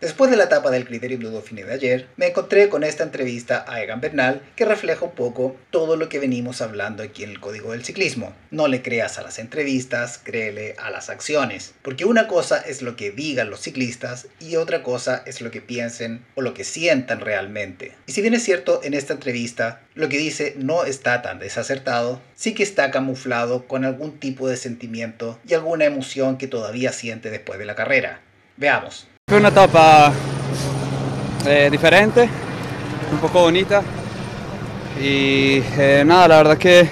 Después de la etapa del Critérium du Dauphiné de ayer, me encontré con esta entrevista a Egan Bernal que refleja un poco todo lo que venimos hablando aquí en el Código del Ciclismo. No le creas a las entrevistas, créele a las acciones. Porque una cosa es lo que digan los ciclistas y otra cosa es lo que piensen o lo que sientan realmente. Y si bien es cierto, en esta entrevista lo que dice no está tan desacertado, sí que está camuflado con algún tipo de sentimiento y alguna emoción que todavía siente después de la carrera. Veamos. Fue una etapa diferente, un poco bonita y nada, la verdad que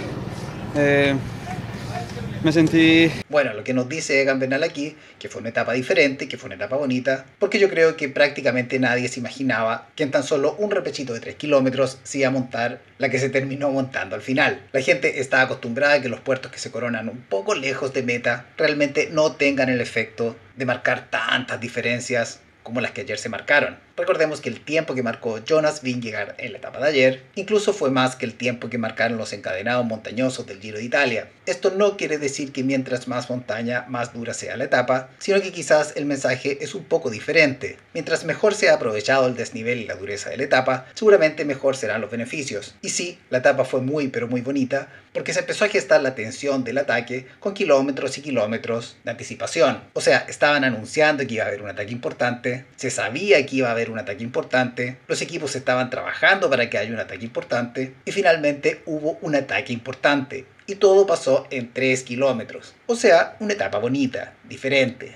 me sentí... Bueno, lo que nos dice Egan Bernal aquí, que fue una etapa diferente, que fue una etapa bonita, porque yo creo que prácticamente nadie se imaginaba que en tan solo un repechito de 3 kilómetros se iba a montar la que se terminó montando al final. La gente está acostumbrada a que los puertos que se coronan un poco lejos de meta realmente no tengan el efecto de marcar tantas diferencias como las que ayer se marcaron. Recordemos que el tiempo que marcó Jonas Vingegaard en la etapa de ayer incluso fue más que el tiempo que marcaron los encadenados montañosos del Giro de Italia. Esto no quiere decir que mientras más montaña, más dura sea la etapa, sino que quizás el mensaje es un poco diferente. Mientras mejor sea aprovechado el desnivel y la dureza de la etapa, seguramente mejor serán los beneficios. Y sí, la etapa fue muy pero muy bonita, porque se empezó a gestar la tensión del ataque con kilómetros y kilómetros de anticipación. O sea, estaban anunciando que iba a haber un ataque importante, se sabía que iba a haber un ataque importante, los equipos estaban trabajando para que haya un ataque importante y finalmente hubo un ataque importante y todo pasó en 3 kilómetros. O sea, una etapa bonita, diferente.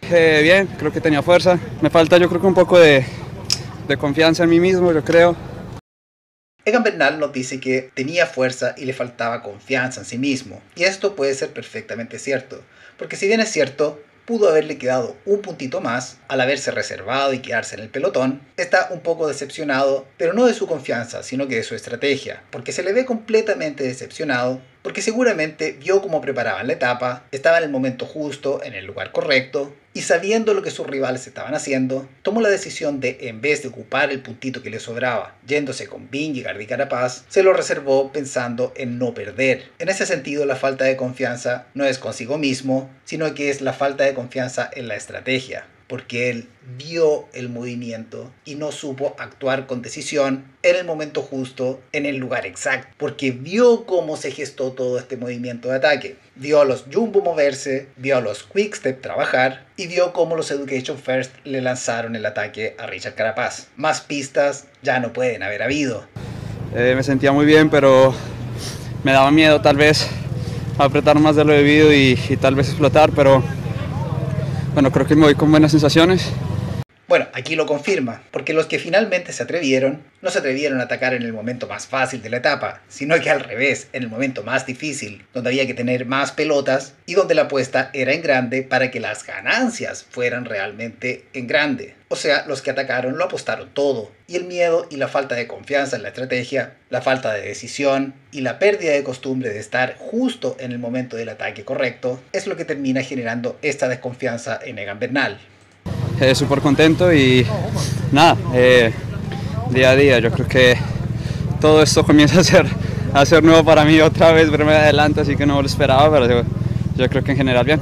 Bien, creo que tenía fuerza, me falta yo creo que un poco de confianza en mí mismo, yo creo. Egan Bernal nos dice que tenía fuerza y le faltaba confianza en sí mismo. Y esto puede ser perfectamente cierto, porque si bien es cierto, pudo haberle quedado un puntito más al haberse reservado y quedarse en el pelotón, está un poco decepcionado, pero no de su confianza, sino que de su estrategia, porque se le ve completamente decepcionado, porque seguramente vio cómo preparaban la etapa, estaba en el momento justo, en el lugar correcto, y sabiendo lo que sus rivales estaban haciendo, tomó la decisión de, en vez de ocupar el puntito que le sobraba, yéndose con Vingegaard y Carapaz, se lo reservó pensando en no perder. En ese sentido, la falta de confianza no es consigo mismo, sino que es la falta de confianza en la estrategia, porque él vio el movimiento y no supo actuar con decisión en el momento justo, en el lugar exacto, porque vio cómo se gestó todo este movimiento de ataque. Vio a los Jumbo moverse, vio a los Quickstep trabajar y vio cómo los Education First le lanzaron el ataque a Richard Carapaz. Más pistas ya no pueden haber habido. Me sentía muy bien, pero me daba miedo tal vez apretar más de lo debido y tal vez explotar, pero... bueno, creo que me voy con buenas sensaciones. Bueno, aquí lo confirma, porque los que finalmente se atrevieron, no se atrevieron a atacar en el momento más fácil de la etapa, sino que al revés, en el momento más difícil, donde había que tener más pelotas y donde la apuesta era en grande para que las ganancias fueran realmente en grande. O sea, los que atacaron lo apostaron todo, y el miedo y la falta de confianza en la estrategia, la falta de decisión y la pérdida de costumbre de estar justo en el momento del ataque correcto es lo que termina generando esta desconfianza en Egan Bernal. Súper contento y nada, día a día, yo creo que todo esto comienza a ser nuevo para mí otra vez, verme adelante, así que no lo esperaba, pero yo creo que en general bien.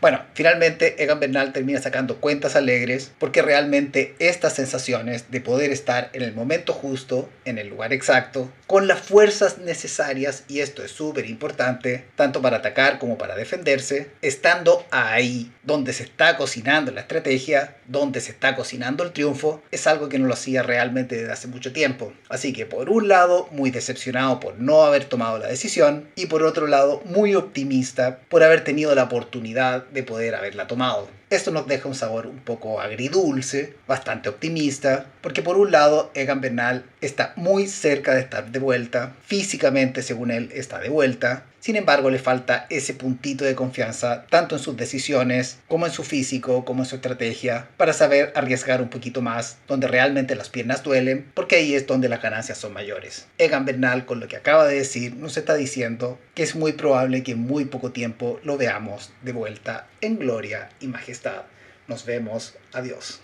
Bueno, finalmente Egan Bernal termina sacando cuentas alegres porque realmente estas sensaciones de poder estar en el momento justo, en el lugar exacto, con las fuerzas necesarias, y esto es súper importante, tanto para atacar como para defenderse, estando ahí donde se está cocinando la estrategia, donde se está cocinando el triunfo, es algo que no lo hacía realmente desde hace mucho tiempo. Así que por un lado, muy decepcionado por no haber tomado la decisión y por otro lado, muy optimista por haber tenido la oportunidad de poder haberla tomado. Esto nos deja un sabor un poco agridulce, bastante optimista, porque por un lado Egan Bernal está muy cerca de estar de vuelta, físicamente según él está de vuelta, sin embargo le falta ese puntito de confianza tanto en sus decisiones, como en su físico, como en su estrategia, para saber arriesgar un poquito más, donde realmente las piernas duelen, porque ahí es donde las ganancias son mayores. Egan Bernal, con lo que acaba de decir, nos está diciendo que es muy probable que en muy poco tiempo lo veamos de vuelta en gloria y majestad. Nos vemos. Adiós.